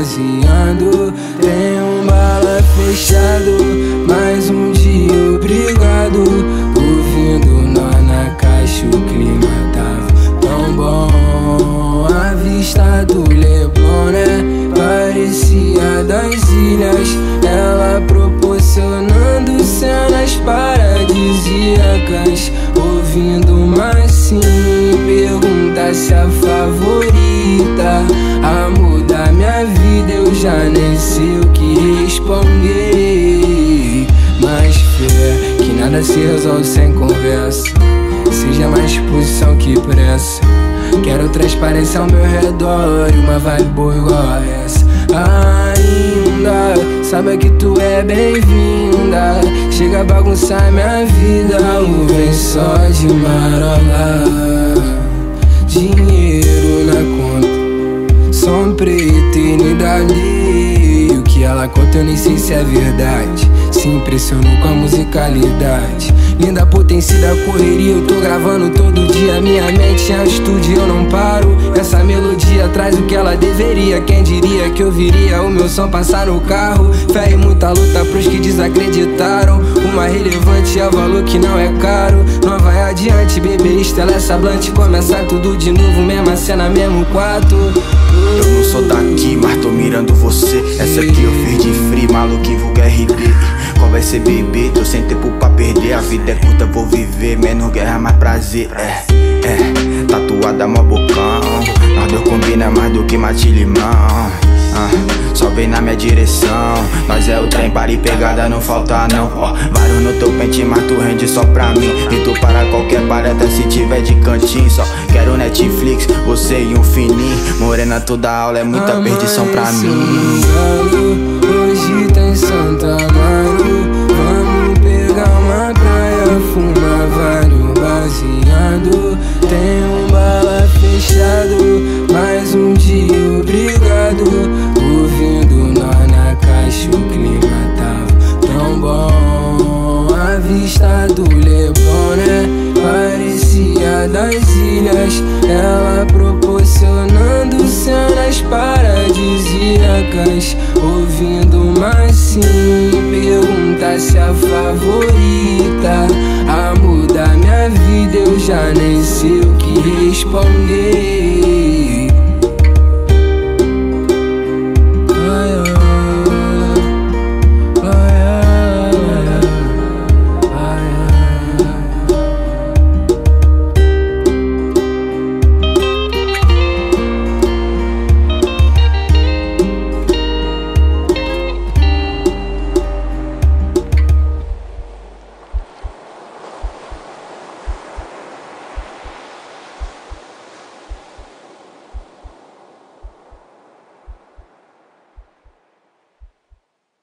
esvaziando. Tem bala fechado, mais dia obrigado. Ouvindo nó na caixa, o clima tava tão bom. A vista do Leblon, né? Parecia das ilhas. Ela proporcionando cenas paradisíacas. Ouvindo mais sim, pergunta se a favorita. A mudar minha vida, eu já nem sei o que responder. Mas fé, que nada se resolve sem conversa. Seja mais posição que pressa. Quero transparência ao meu redor e uma vibe boa igual a essa. Ainda, saiba que tu é bem-vinda. Chega a bagunçar minha vida. O vem só de marola. Dinheiro na conta, som preto e nidade. O que ela conta eu nem sei se é verdade. Se impressionou com a musicalidade. Linda potência da correria, eu tô gravando todo dia. Minha mente é um estúdio, eu não paro. Essa melodia traz o que ela deveria. Quem diria que eu viria o meu som passar no carro. Fé e muita luta pros que desacreditaram. Uma relevante é valor que não é caro. Não vai adiante, bebê, estela essa blunt. Começa tudo de novo, mesma cena, mesmo quarto. Eu não sou daqui, mas tô mirando você. Essa aqui eu fiz de free, maluco, vulga RB. Qual vai ser, bebê? Tô sem tempo pra perder. A vida é curta, vou viver. Menos guerra, mais prazer. É, tatuada, mó bocão. Nós dois combina mais do que mate e limão. Só vem na minha direção. Nós é o trem, para e pegada não falta não. Vários no teu pente, mas tu rende só pra mim. E tu para qualquer parada se tiver de cantinho. Só quero Netflix, você e um fininho. Morena toda aula é muita perdição pra mim. Hoje tem Santa Maria. Tem bala fechado, mais dia obrigado. Ouvindo nó na caixa, o clima tava tão bom. A vista do Leblon, né? Parecia das ilhas. Ela proporcionando cenas paradisíacas. Ouvindo mais sim, pergunta se a favorita. A mudar minha vida, eu já nem sei o que responder.